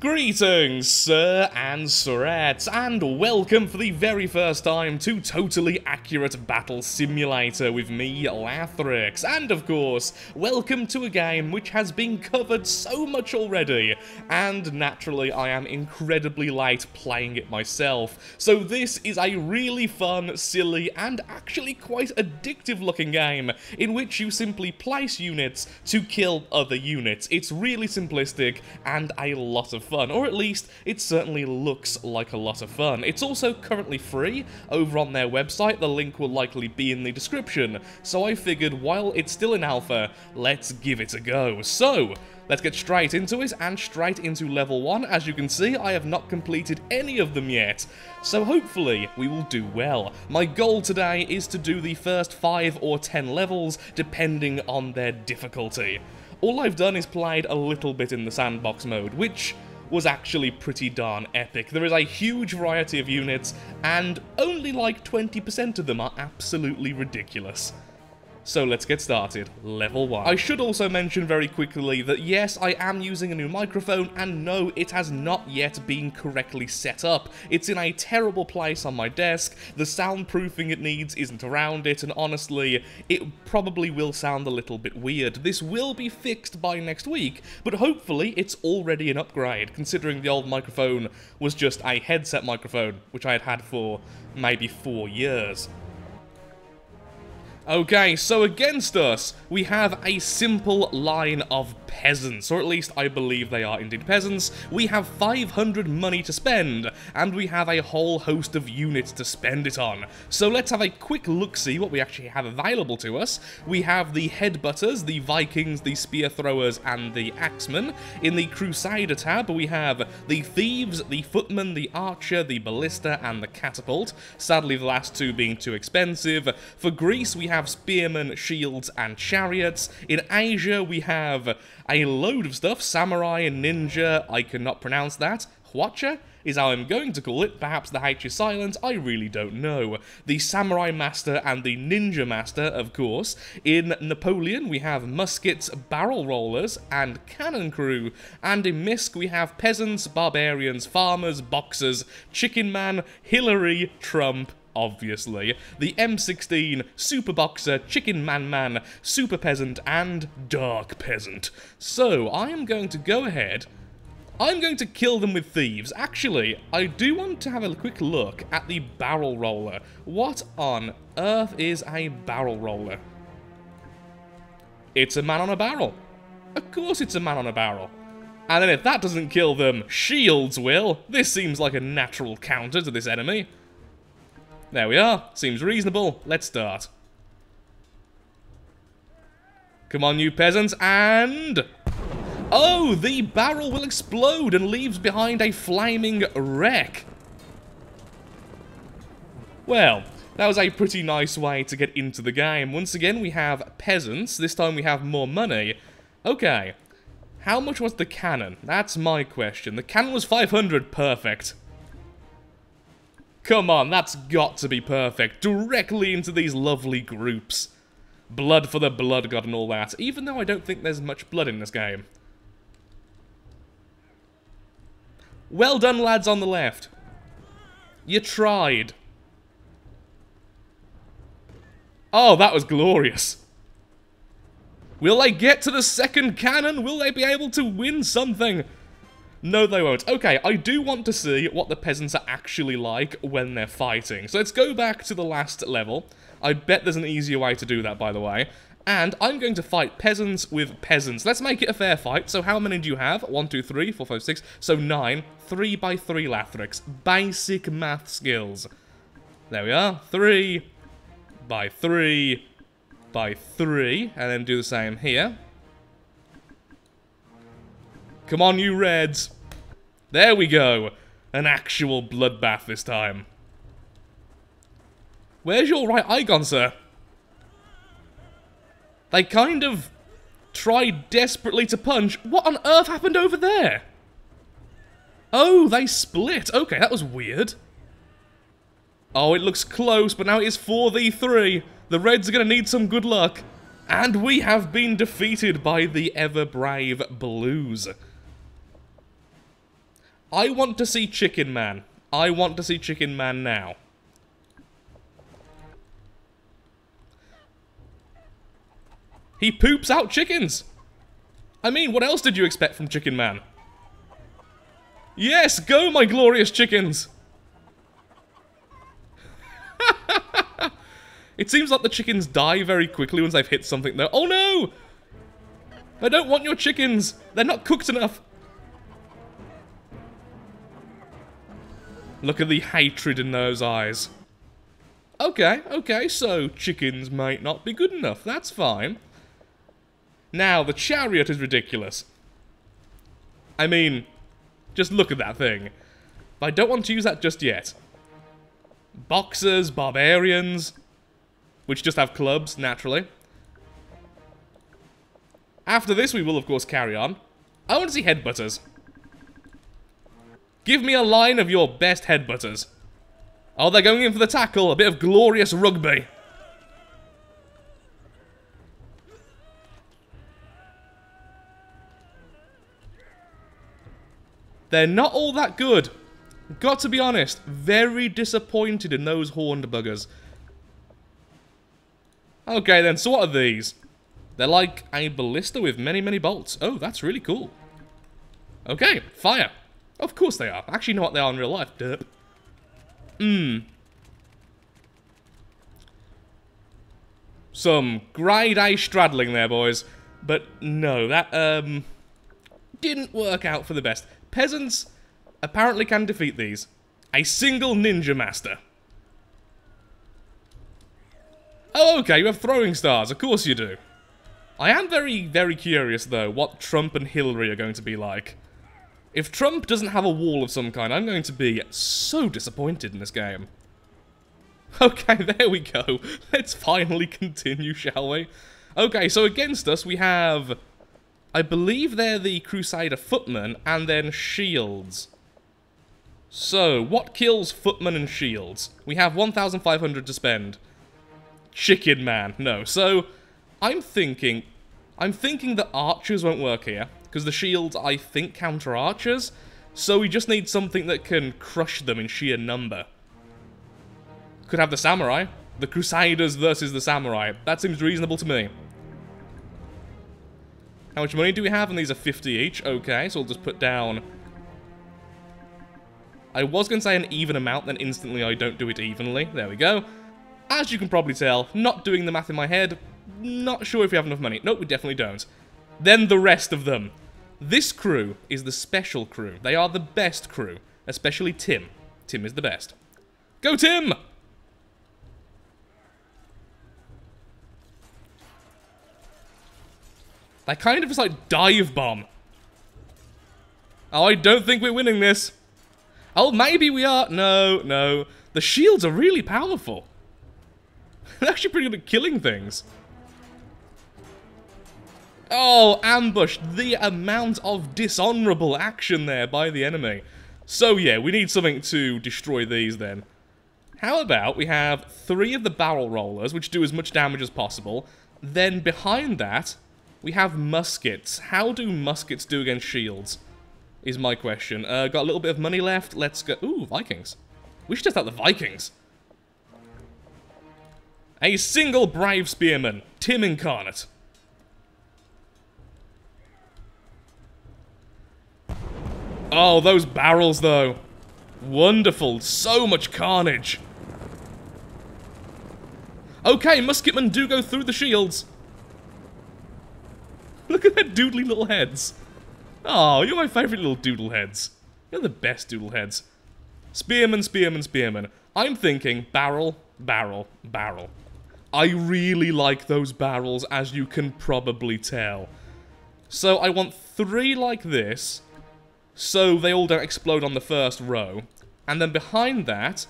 Greetings, sir and surettes, and welcome for the very first time to Totally Accurate Battle Simulator with me, Lathrix. And of course, welcome to a game which has been covered so much already, and naturally I am incredibly late playing it myself. So this is a really fun, silly, and actually quite addictive looking game, in which you simply place units to kill other units. It's really simplistic and a lot of fun, or at least it certainly looks like a lot of fun. It's also currently free over on their website. The link will likely be in the description, so I figured while it's still in alpha, let's give it a go. So let's get straight into it and straight into level 1. As you can see, I have not completed any of them yet, so hopefully we will do well. My goal today is to do the first 5 or 10 levels depending on their difficulty. All I've done is played a little bit in the sandbox mode, which was actually pretty darn epic. There is a huge variety of units, and only like 20% of them are absolutely ridiculous. So let's get started. Level 1. I should also mention very quickly that yes, I am using a new microphone, and no, it has not yet been correctly set up. It's in a terrible place on my desk, the soundproofing it needs isn't around it, and honestly, it probably will sound a little bit weird. This will be fixed by next week, but hopefully it's already an upgrade, considering the old microphone was just a headset microphone, which I had had for maybe 4 years. Okay, so against us, we have a simple line of peasants, or at least I believe they are indeed peasants. We have 500 money to spend, and we have a whole host of units to spend it on. So let's have a quick look-see what we actually have available to us. We have the headbutters, the Vikings, the spear throwers, and the axemen. In the Crusader tab, we have the thieves, the footman, the archer, the ballista, and the catapult. Sadly, the last two being too expensive. For Greece, we have spearmen, shields, and chariots. In Asia, we have a load of stuff. Samurai and ninja, I cannot pronounce that. Hwacha is how I'm going to call it. Perhaps the H is silent, I really don't know. The samurai master and the ninja master, of course. In Napoleon, we have muskets, barrel rollers, and cannon crew. And in Misk, we have peasants, barbarians, farmers, boxers, Chicken Man, Hillary, Trump, obviously, the M16, Super Boxer, Chicken Man, Super Peasant, and Dark Peasant. So, I am going to go ahead. I'm going to kill them with thieves. Actually, I do want to have a quick look at the barrel roller. What on earth is a barrel roller? It's a man on a barrel. Of course it's a man on a barrel. And then if that doesn't kill them, shields will. This seems like a natural counter to this enemy. There we are. Seems reasonable. Let's start. Come on, you peasants, and... oh, the barrel will explode and leaves behind a flaming wreck. Well, that was a pretty nice way to get into the game. Once again, we have peasants. This time we have more money. Okay. How much was the cannon? That's my question. The cannon was 500. Perfect. Come on, that's got to be perfect. Directly into these lovely groups. Blood for the blood god and all that, even though I don't think there's much blood in this game. Well done, lads on the left. You tried. Oh, that was glorious. Will they get to the second cannon? Will they be able to win something? No, they won't. Okay, I do want to see what the peasants are actually like when they're fighting. So let's go back to the last level. I bet there's an easier way to do that, by the way. And I'm going to fight peasants with peasants. Let's make it a fair fight. So how many do you have? 1, 2, 3, 4, 5, 6. So 9. 3 by 3 Lathrix. Basic math skills. There we are. 3 by 3 by 3. And then do the same here. Come on, you reds. There we go. An actual bloodbath this time. Where's your right eye gone, sir? They kind of tried desperately to punch. What on earth happened over there? Oh, they split. Okay, that was weird. Oh, it looks close, but now it is 4v3. The reds are going to need some good luck. And we have been defeated by the ever-brave blues. I want to see Chicken Man. I want to see Chicken Man now. He poops out chickens! I mean, what else did you expect from Chicken Man? Yes, go my glorious chickens! It seems like the chickens die very quickly once they've hit something though. Oh no! I don't want your chickens! They're not cooked enough! Look at the hatred in those eyes. Okay, okay, so chickens might not be good enough. That's fine. Now, the chariot is ridiculous. I mean, just look at that thing. I don't want to use that just yet. Boxers, barbarians, which just have clubs, naturally. After this, we will, of course, carry on. I want to see headbutters. Give me a line of your best headbutters. Oh, they're going in for the tackle. A bit of glorious rugby. They're not all that good. Got to be honest, very disappointed in those horned buggers. Okay then, so what are these? They're like a ballista with many, many bolts. Oh, that's really cool. Okay, fire. Of course they are. Actually, you know what they are in real life. Derp. Some grade A straddling there, boys. But no, that didn't work out for the best. Peasants apparently can defeat these. A single ninja master. Oh, okay, you have throwing stars. Of course you do. I am very, very curious, though, what Trump and Hillary are going to be like. If Trump doesn't have a wall of some kind, I'm going to be so disappointed in this game. Okay, there we go. Let's finally continue, shall we? Okay, so against us we have... I believe they're the Crusader Footmen and then Shields. So, what kills Footmen and Shields? We have 1,500 to spend. Chicken Man. No, so... I'm thinking that Archers won't work here. Because the shields, I think, counter archers. So we just need something that can crush them in sheer number. Could have the samurai. The Crusaders versus the samurai. That seems reasonable to me. How much money do we have? And these are 50 each. Okay, so we'll just put down... I was going to say an even amount, then instantly I don't do it evenly. There we go. As you can probably tell, not doing the math in my head. Not sure if we have enough money. Nope, we definitely don't. Then the rest of them. This crew is the special crew. They are the best crew, especially Tim. Tim is the best. Go, Tim! They kind of just like dive bomb. Oh, I don't think we're winning this. Oh, maybe we are. No, no. The shields are really powerful. They're actually pretty good at killing things. Oh, ambush. The amount of dishonorable action there by the enemy. So yeah, we need something to destroy these then. How about we have 3 of the barrel rollers, which do as much damage as possible. Then behind that, we have muskets. How do muskets do against shields, is my question. Got a little bit of money left. Let's go. Ooh, Vikings. We should test out the Vikings. A single brave spearman, Tim Incarnate. Oh, those barrels, though. Wonderful. So much carnage. Okay, musketmen do go through the shields. Look at their doodly little heads. Oh, you're my favourite little doodle heads. You're the best doodle heads. Spearman, spearman, spearman. I'm thinking barrel, barrel, barrel. I really like those barrels, as you can probably tell. So I want 3 like this. So they all don't explode on the first row. And then behind that,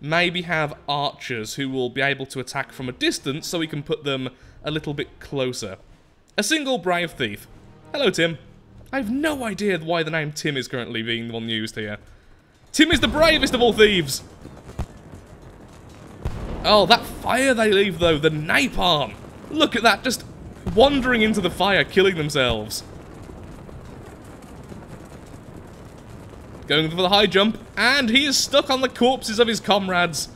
maybe have archers who will be able to attack from a distance so we can put them a little bit closer. A single brave thief. Hello, Tim. I have no idea why the name Tim is currently being the one used here. Tim is the bravest of all thieves! Oh, that fire they leave, though. The napalm. Look at that, just wandering into the fire, killing themselves. Going for the high jump, and he is stuck on the corpses of his comrades.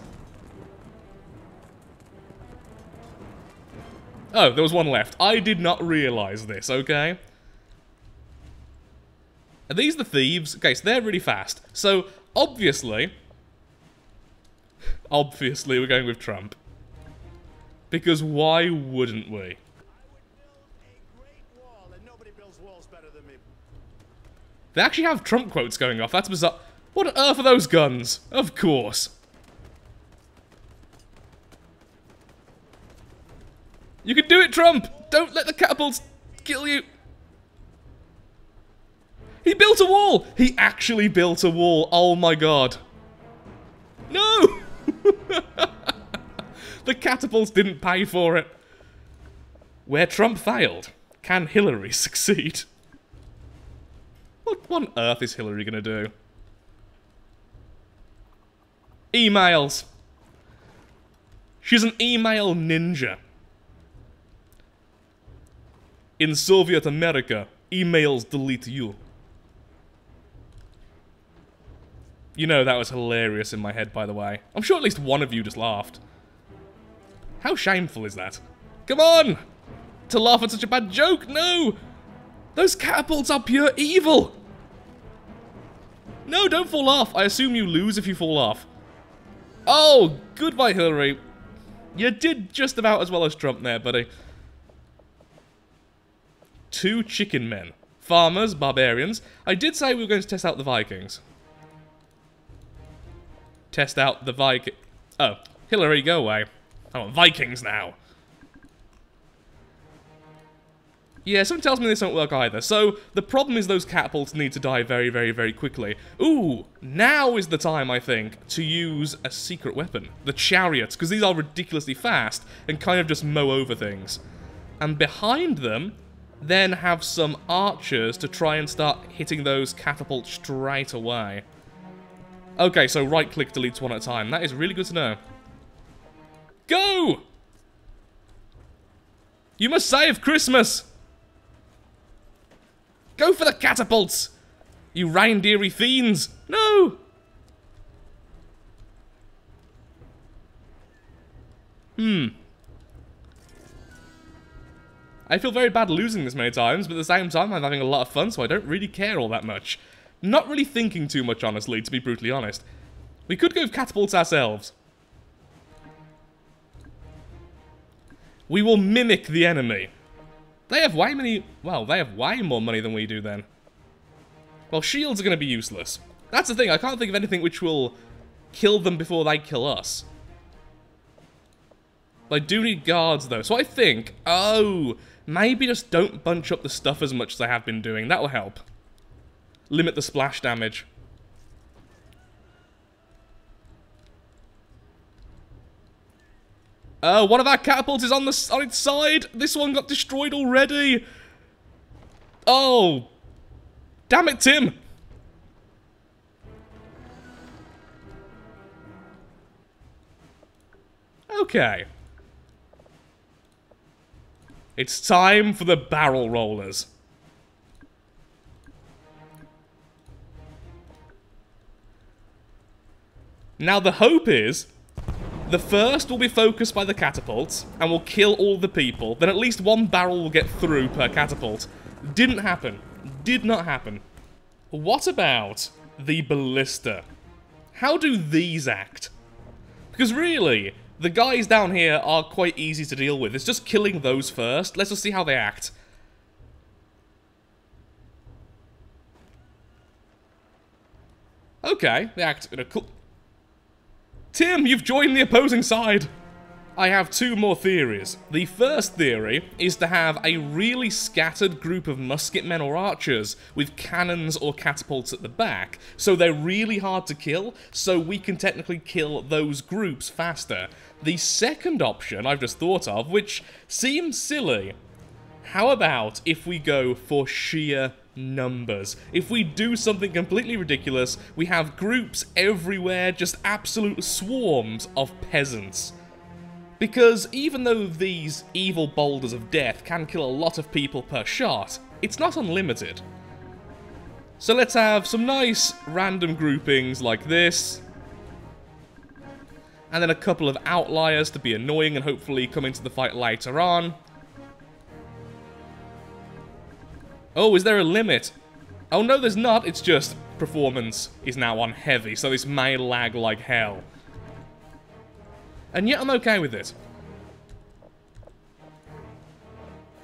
Oh, there was one left. I did not realise this, okay? Are these the thieves? Okay, so they're really fast. So, obviously we're going with Trump. Because why wouldn't we? They actually have Trump quotes going off. That's bizarre. What on earth are those guns? Of course. You can do it, Trump! Don't let the catapults kill you. He built a wall! He actually built a wall. Oh my god. No! The catapults didn't pay for it. Where Trump failed, can Hillary succeed? What on earth is Hillary gonna do? Emails. She's an email ninja. In Soviet America, emails delete you. You know, that was hilarious in my head, by the way. I'm sure at least one of you just laughed. How shameful is that? Come on! To laugh at such a bad joke? No! Those catapults are pure evil! No, don't fall off. I assume you lose if you fall off. Oh, goodbye, Hillary. You did just about as well as Trump there, buddy. Two chicken men. Farmers, barbarians. I did say we were going to test out the Vikings. Test out the Viking. Oh, Hillary, go away. I want Vikings now. Yeah, someone tells me this won't work either. So, the problem is those catapults need to die very, very, very quickly. Ooh, now is the time, I think, to use a secret weapon. The chariots, because these are ridiculously fast and kind of just mow over things. And behind them, then have some archers to try and start hitting those catapults straight away. Okay, so right-click deletes one at a time. That is really good to know. Go! You must save Christmas! Go for the catapults! You reindeery fiends! No! I feel very bad losing this many times, but at the same time I'm having a lot of fun, so I don't really care all that much. Not really thinking too much, honestly, to be brutally honest. We could go with catapults ourselves. We will mimic the enemy. They have way many... Well, they have way more money than we do then. Well, shields are going to be useless. That's the thing, I can't think of anything which will kill them before they kill us. I do need guards though, so I think... Oh, maybe just don't bunch up the stuff as much as I have been doing. That will help. Limit the splash damage. Oh, one of our catapults is on its side. This one got destroyed already. Oh. Damn it, Tim. Okay. It's time for the barrel rollers. Now the hope is, the first will be focused by the catapults, and will kill all the people, then at least one barrel will get through per catapult. Didn't happen. Did not happen. What about the ballista? How do these act? Because really, the guys down here are quite easy to deal with. It's just killing those first. Let's just see how they act. Okay, they act in a cool... Tim, you've joined the opposing side! I have two more theories. The first theory is to have a really scattered group of musket men or archers with cannons or catapults at the back, so they're really hard to kill, so we can technically kill those groups faster. The second option I've just thought of, which seems silly, how about if we go for sheer numbers? If we do something completely ridiculous, we have groups everywhere, just absolute swarms of peasants. Because even though these evil boulders of death can kill a lot of people per shot, it's not unlimited. So let's have some nice random groupings like this. And then a couple of outliers to be annoying and hopefully come into the fight later on. Oh, is there a limit? Oh no, there's not. It's just performance is now on heavy, so this may lag like hell. And yet I'm okay with it.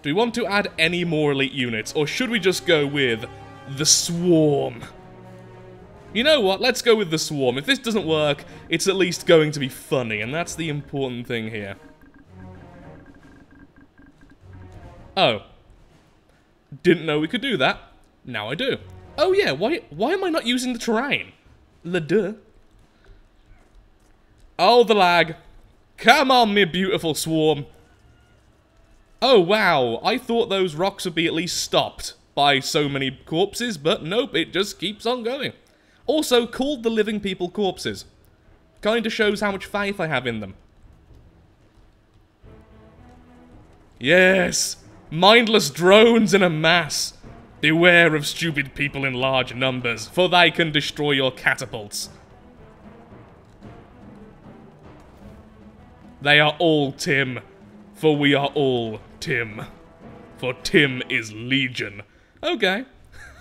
Do we want to add any more elite units, or should we just go with the swarm? You know what, let's go with the swarm. If this doesn't work, it's at least going to be funny, and that's the important thing here. Oh. Didn't know we could do that. Now I do. Oh yeah, why am I not using the terrain? Laduh. Oh, the lag. Come on, me beautiful swarm. Oh wow, I thought those rocks would be at least stopped by so many corpses, but nope, it just keeps on going. Also, called the living people corpses. Kinda shows how much faith I have in them. Yes! Mindless drones in a mass! Beware of stupid people in large numbers, for they can destroy your catapults. They are all Tim, for we are all Tim. For Tim is legion. Okay.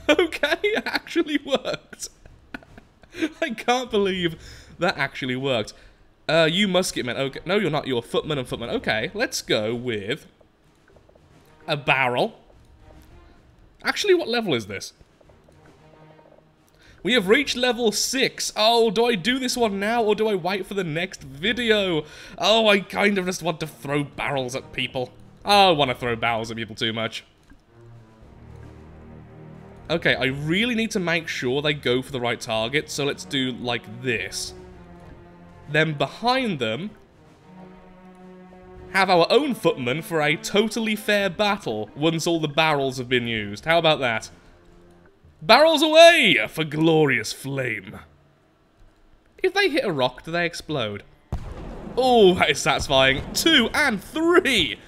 Okay, it actually worked. I can't believe that actually worked. You musketman. Okay. No, you're not. You're footman and footman. Okay, let's go with a barrel. Actually, what level is this? We have reached level 6. Oh, do I do this one now or do I wait for the next video? Oh, I kind of just want to throw barrels at people. I want to throw barrels at people too much. Okay, I really need to make sure they go for the right target, so let's do like this. Then behind them, have our own footmen for a totally fair battle once all the barrels have been used. How about that? Barrels away for glorious flame. If they hit a rock, do they explode? Oh, that is satisfying. 2 and 3!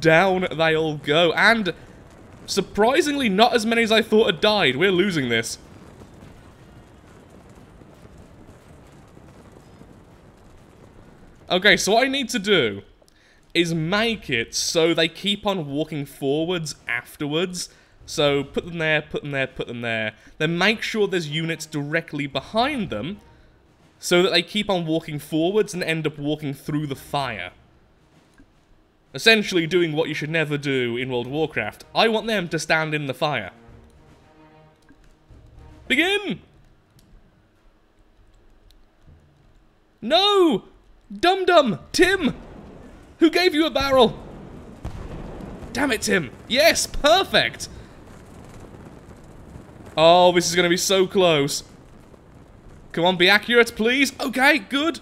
Down they all go, and surprisingly, not as many as I thought had died. We're losing this. Okay, so what I need to do is make it so they keep on walking forwards afterwards. So put them there, put them there, put them there. Then make sure there's units directly behind them so that they keep on walking forwards and end up walking through the fire. Essentially doing what you should never do in World of Warcraft. I want them to stand in the fire. Begin! No! Dum-dum! Tim! Who gave you a barrel? Damn it, Tim! Yes! Perfect! Oh, this is going to be so close. Come on, be accurate, please. Okay, good.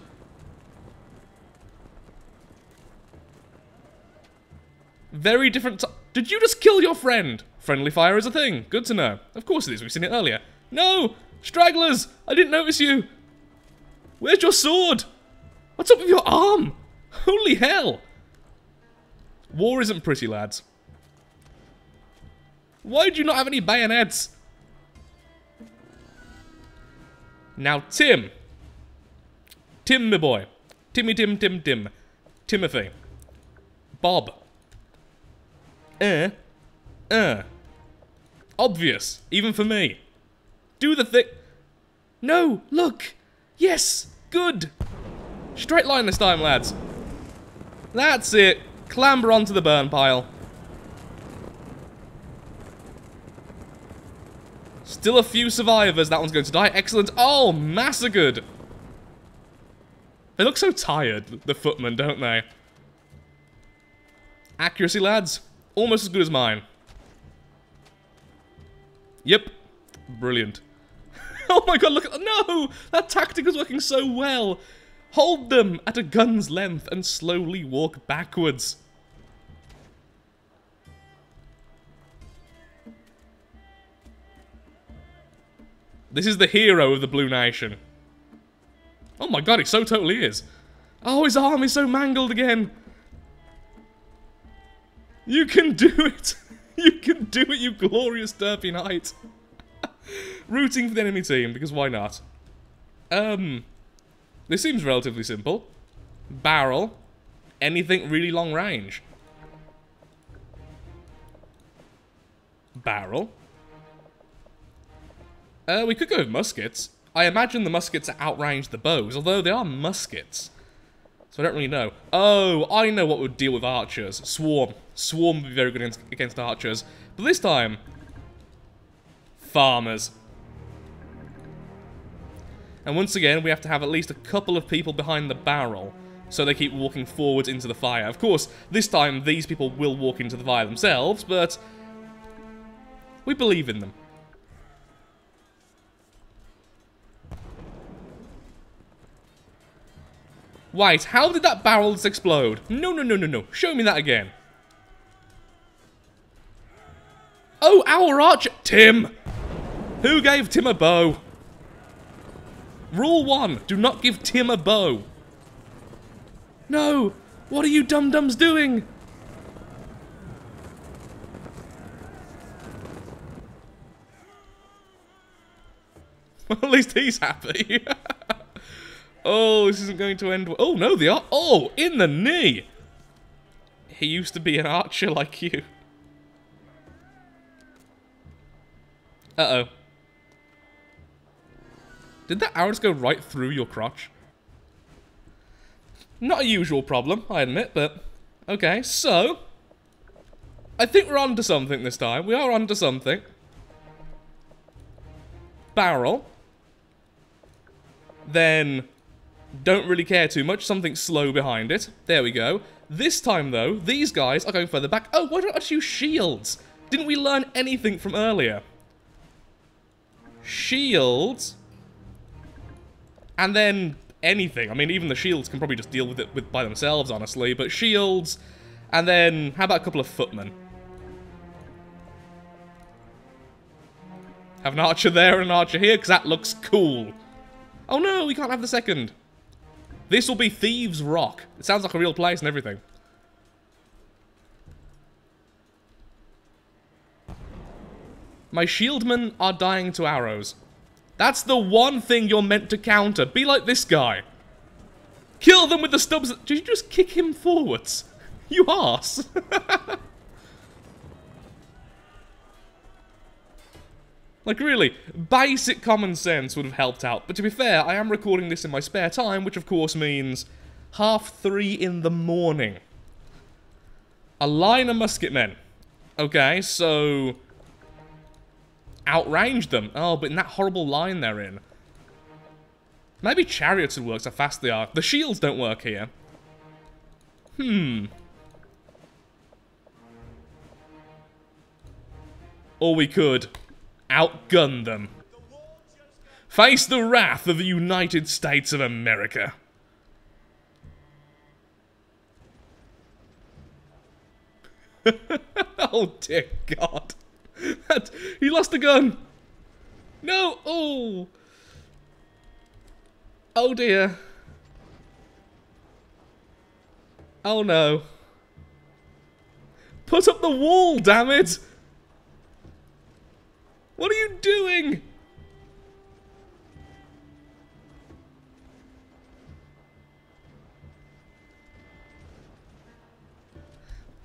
Very different. Did you just kill your friend? Friendly fire is a thing. Good to know. Of course it is. We've seen it earlier. No! Stragglers! I didn't notice you. Where's your sword? What's up with your arm? Holy hell. War isn't pretty, lads. Why do you not have any bayonets? Now, Tim. Tim, my boy. Timmy, Tim, Tim, Tim. Timothy. Bob. Obvious, even for me. Do the thing. No, look. Yes, good. Straight line this time, lads. That's it. Clamber onto the burn pile. Still a few survivors. That one's going to die. Excellent. Oh, massacred. They look so tired, the footmen, don't they? Accuracy, lads. Almost as good as mine. Yep. Brilliant. Oh my god, look at that. No! That tactic is working so well. Hold them at a gun's length and slowly walk backwards. This is the hero of the Blue Nation. Oh my god, he so totally is. Oh, his arm is so mangled again. You can do it! You can do it, you glorious derpy knight! Rooting for the enemy team, because why not? This seems relatively simple. Barrel. Anything really long range. Barrel. We could go with muskets. I imagine the muskets outrange the bows, although they are muskets. So I don't really know. Oh, I know what would deal with archers. Swarm. Swarm would be very good against archers. But this time... farmers. And once again, we have to have at least a couple of people behind the barrel, so they keep walking forwards into the fire. Of course, this time these people will walk into the fire themselves, but... we believe in them. Wait, how did that barrel just explode? No, no, no, no, no. Show me that again. Oh, our archer... Tim! Who gave Tim a bow? Rule 1, do not give Tim a bow. No! What are you dum-dums doing? Well, at least he's happy. Oh, this isn't going to end well. Oh, no, they are. Oh, in the knee! He used to be an archer like you. Uh-oh. Did that arrow just go right through your crotch? Not a usual problem, I admit, but... okay, so... I think we're onto something this time. We are onto something. Barrel. Then... don't really care too much. Something slow behind it. There we go. This time, though, these guys are going further back. Oh, why don't I just use shields? Didn't we learn anything from earlier? Shields. And then... anything. I mean, even the shields can probably just deal with it by themselves, honestly, but shields, and then, how about a couple of footmen? Have an archer there and an archer here, because that looks cool. Oh no, we can't have the second. This will be Thieves Rock. It sounds like a real place and everything. My shieldmen are dying to arrows. That's the one thing you're meant to counter. Be like this guy. Kill them with the stubs. Did you just kick him forwards? You arse. Like, really, basic common sense would have helped out. But to be fair, I am recording this in my spare time, which of course means 3:30 in the morning. A line of musket men. Okay, so... outrange them. Oh, but in that horrible line they're in. Maybe chariots would work, so fast they are. The shields don't work here. Or we could outgun them. Face the wrath of the United States of America. Oh, dear God. He lost a gun! No! Oh! Oh dear. Oh no. Put up the wall, damn it! What are you doing?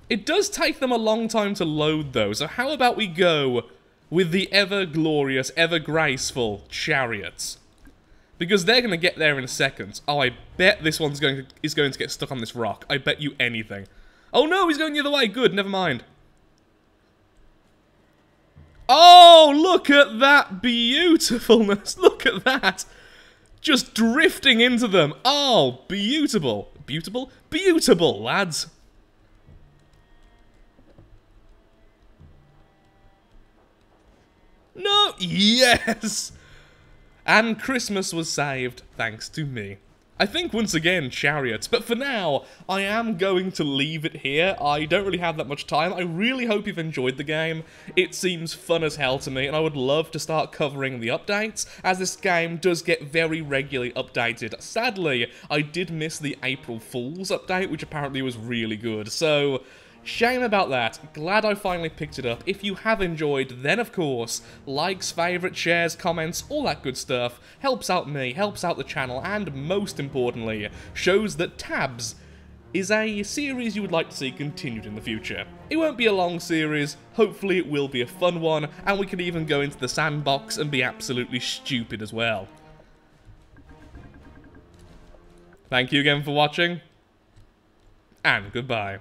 It does take them a long time to load, though, so how about we go with the ever-glorious, ever-graceful chariots? Because they're going to get there in seconds. Oh, I bet this one's is going to get stuck on this rock. I bet you anything. Oh, no, he's going the other way. Good, never mind. Oh, look at that beautifulness. Look at that. Just drifting into them. Oh, beautiful. Beautiful? Beautiful, lads. No! Yes! And Christmas was saved, thanks to me. I think, once again, chariots. But for now, I am going to leave it here. I don't really have that much time. I really hope you've enjoyed the game. It seems fun as hell to me, and I would love to start covering the updates, as this game does get very regularly updated. Sadly, I did miss the April Fool's update, which apparently was really good, so... Shame about that. Glad I finally picked it up. If you have enjoyed, then of course, likes, favourites, shares, comments, all that good stuff helps out me, helps out the channel, and most importantly, shows that Tabs is a series you would like to see continued in the future. It won't be a long series, hopefully it will be a fun one, and we can even go into the sandbox and be absolutely stupid as well. Thank you again for watching, and goodbye.